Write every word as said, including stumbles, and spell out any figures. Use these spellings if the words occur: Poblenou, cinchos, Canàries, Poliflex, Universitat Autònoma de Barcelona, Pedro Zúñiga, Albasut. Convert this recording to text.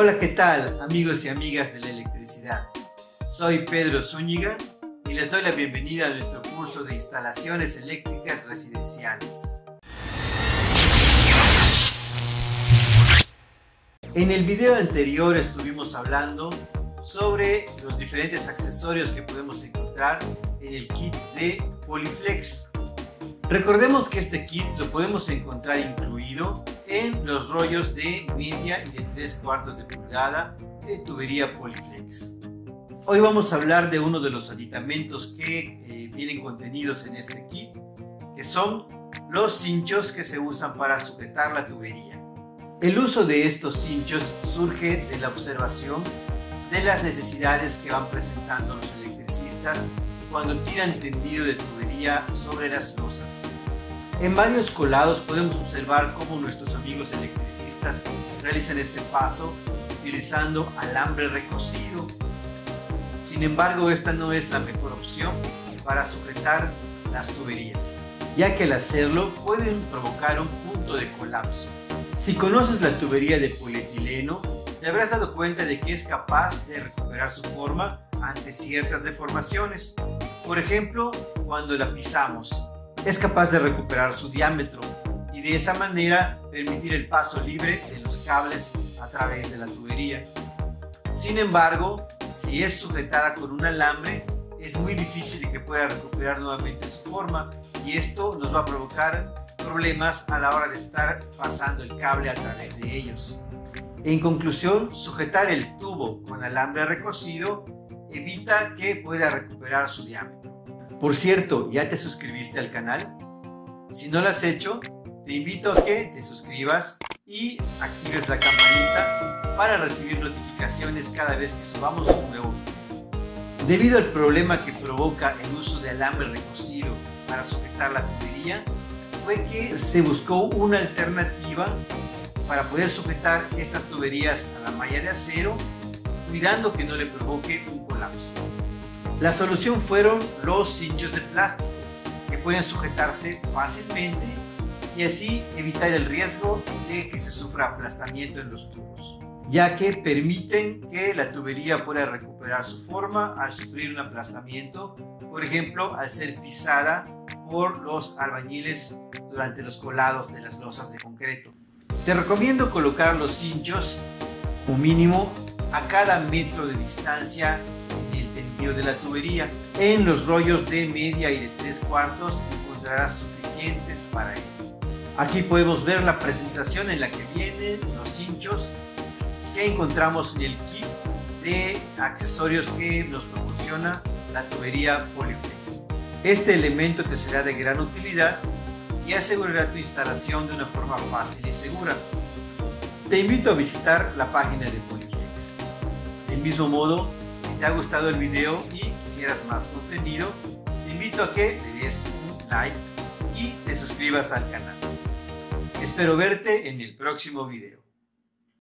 Hola, ¿qué tal, amigos y amigas de la electricidad? Soy Pedro Zúñiga y les doy la bienvenida a nuestro curso de instalaciones eléctricas residenciales. En el video anterior estuvimos hablando sobre los diferentes accesorios que podemos encontrar en el kit de Poliflex. Recordemos que este kit lo podemos encontrar incluido en los rollos de media y de tres cuartos de pulgada de tubería Poliflex. Hoy vamos a hablar de uno de los aditamentos que eh, vienen contenidos en este kit, que son los cinchos que se usan para sujetar la tubería. El uso de estos cinchos surge de la observación de las necesidades que van presentando los electricistas cuando tiran tendido de tubería sobre las losas. En varios colados podemos observar cómo nuestros amigos electricistas realizan este paso utilizando alambre recocido. Sin embargo, esta no es la mejor opción para sujetar las tuberías, ya que al hacerlo pueden provocar un punto de colapso. Si conoces la tubería de polietileno, te habrás dado cuenta de que es capaz de recuperar su forma ante ciertas deformaciones. Por ejemplo, cuando la pisamos, es capaz de recuperar su diámetro y de esa manera permitir el paso libre de los cables a través de la tubería. Sin embargo, si es sujetada con un alambre, es muy difícil que pueda recuperar nuevamente su forma y esto nos va a provocar problemas a la hora de estar pasando el cable a través de ellos. En conclusión, sujetar el tubo con alambre recocido evita que pueda recuperar su diámetro. Por cierto, ¿ya te suscribiste al canal? Si no lo has hecho, te invito a que te suscribas y actives la campanita para recibir notificaciones cada vez que subamos un nuevo video. Debido al problema que provoca el uso de alambre recocido para sujetar la tubería, fue que se buscó una alternativa para poder sujetar estas tuberías a la malla de acero, cuidando que no le provoque un colapso. La solución fueron los cinchos de plástico, que pueden sujetarse fácilmente y así evitar el riesgo de que se sufra aplastamiento en los tubos, ya que permiten que la tubería pueda recuperar su forma al sufrir un aplastamiento, por ejemplo, al ser pisada por los albañiles durante los colados de las losas de concreto. Te recomiendo colocar los cinchos, un mínimo, a cada metro de distancia en el tendido de la tubería. En los rollos de media y de tres cuartos encontrarás suficientes para ello. Aquí podemos ver la presentación en la que vienen los cinchos que encontramos en el kit de accesorios que nos proporciona la tubería Poliflex. Este elemento te será de gran utilidad y asegurará tu instalación de una forma fácil y segura. Te invito a visitar la página de Poliflex. Del mismo modo, si te ha gustado el video y quisieras más contenido, te invito a que le des un like y te suscribas al canal. Espero verte en el próximo video.